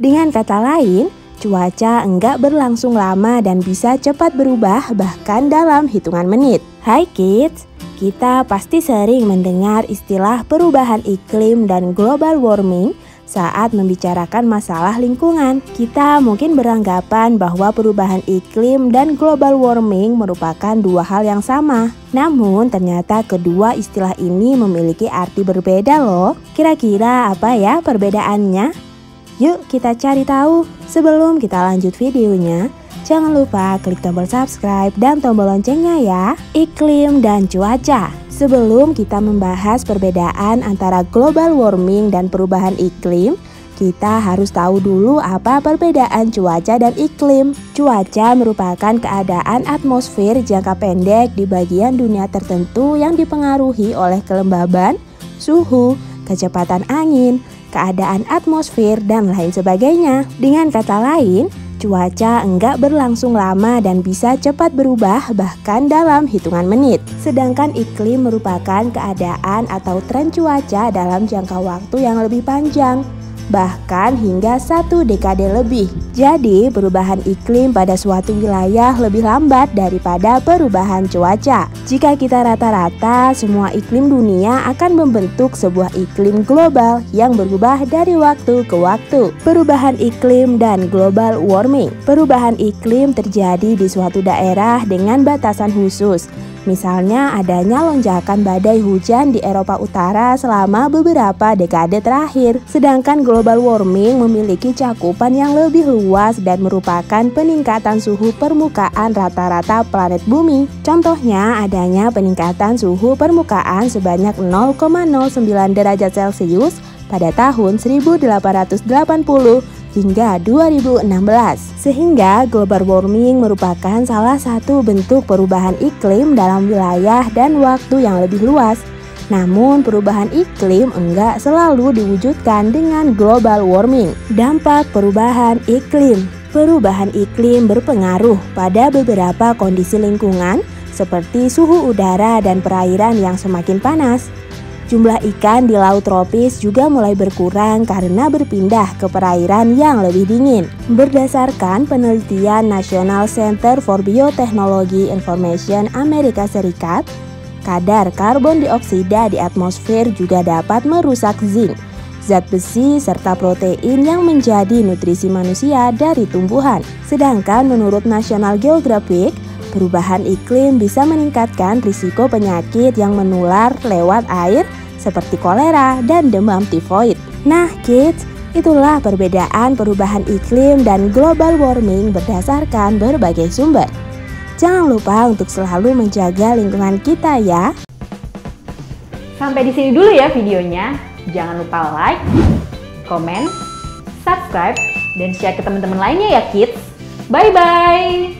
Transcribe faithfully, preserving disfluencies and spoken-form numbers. Dengan kata lain, cuaca enggak berlangsung lama dan bisa cepat berubah bahkan dalam hitungan menit. Hai kids, kita pasti sering mendengar istilah perubahan iklim dan global warming saat membicarakan masalah lingkungan. Kita mungkin beranggapan bahwa perubahan iklim dan global warming merupakan dua hal yang sama. Namun ternyata kedua istilah ini memiliki arti berbeda loh. Kira-kira apa ya perbedaannya? Yuk kita cari tahu. Sebelum kita lanjut videonya, jangan lupa klik tombol subscribe dan tombol loncengnya ya. Iklim dan cuaca. Sebelum kita membahas perbedaan antara global warming dan perubahan iklim, kita harus tahu dulu apa perbedaan cuaca dan iklim. Cuaca merupakan keadaan atmosfer jangka pendek di bagian dunia tertentu yang dipengaruhi oleh kelembaban, suhu, kecepatan angin, keadaan atmosfer, dan lain sebagainya. Dengan kata lain, cuaca enggak berlangsung lama dan bisa cepat berubah bahkan dalam hitungan menit. Sedangkan iklim merupakan keadaan atau tren cuaca dalam jangka waktu yang lebih panjang, bahkan hingga satu dekade lebih. Jadi, perubahan iklim pada suatu wilayah lebih lambat daripada perubahan cuaca. Jika kita rata-rata, semua iklim dunia akan membentuk sebuah iklim global yang berubah dari waktu ke waktu. Perubahan iklim dan global warming. Perubahan iklim terjadi di suatu daerah dengan batasan khusus. Misalnya adanya lonjakan badai hujan di Eropa Utara selama beberapa dekade terakhir. Sedangkan global warming memiliki cakupan yang lebih luas dan merupakan peningkatan suhu permukaan rata-rata planet bumi. Contohnya adanya peningkatan suhu permukaan sebanyak nol koma nol sembilan derajat Celcius pada tahun seribu delapan ratus delapan puluh hingga dua ribu enam belas. Sehingga global warming merupakan salah satu bentuk perubahan iklim dalam wilayah dan waktu yang lebih luas. Namun perubahan iklim enggak selalu diwujudkan dengan global warming. Dampak perubahan iklim. Perubahan iklim berpengaruh pada beberapa kondisi lingkungan seperti suhu udara dan perairan yang semakin panas. Jumlah ikan di laut tropis juga mulai berkurang karena berpindah ke perairan yang lebih dingin. Berdasarkan penelitian National Center for Biotechnology Information Amerika Serikat, kadar karbon dioksida di atmosfer juga dapat merusak zinc, zat besi, serta protein yang menjadi nutrisi manusia dari tumbuhan. Sedangkan menurut National Geographic, perubahan iklim bisa meningkatkan risiko penyakit yang menular lewat air seperti kolera dan demam tifoid. Nah kids, itulah perbedaan perubahan iklim dan global warming berdasarkan berbagai sumber. Jangan lupa untuk selalu menjaga lingkungan kita ya. Sampai di sini dulu ya videonya. Jangan lupa like, komen, subscribe, dan share ke teman-teman lainnya ya kids. Bye-bye!